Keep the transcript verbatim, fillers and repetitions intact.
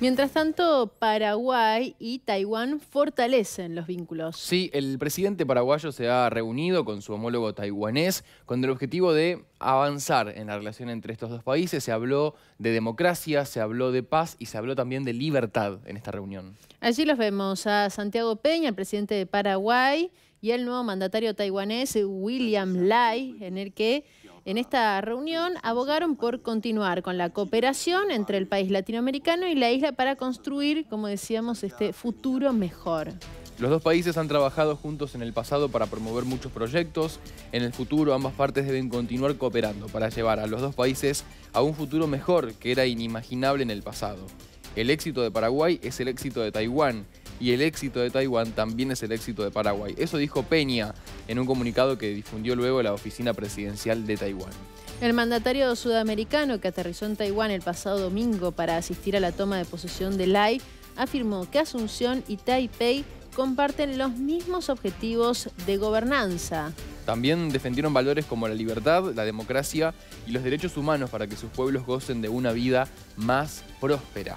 Mientras tanto, Paraguay y Taiwán fortalecen los vínculos. Sí, el presidente paraguayo se ha reunido con su homólogo taiwanés con el objetivo de avanzar en la relación entre estos dos países. Se habló de democracia, se habló de paz y se habló también de libertad en esta reunión. Allí los vemos a Santiago Peña, el presidente de Paraguay, y el nuevo mandatario taiwanés, William Lai, en el que en esta reunión abogaron por continuar con la cooperación entre el país latinoamericano y la isla para construir, como decíamos, este futuro mejor. Los dos países han trabajado juntos en el pasado para promover muchos proyectos. En el futuro, ambas partes deben continuar cooperando para llevar a los dos países a un futuro mejor que era inimaginable en el pasado. El éxito de Paraguay es el éxito de Taiwán. Y el éxito de Taiwán también es el éxito de Paraguay. Eso dijo Peña en un comunicado que difundió luego la oficina presidencial de Taiwán. El mandatario sudamericano, que aterrizó en Taiwán el pasado domingo para asistir a la toma de posesión de Lai, afirmó que Asunción y Taipei comparten los mismos objetivos de gobernanza. También defendieron valores como la libertad, la democracia y los derechos humanos para que sus pueblos gocen de una vida más próspera.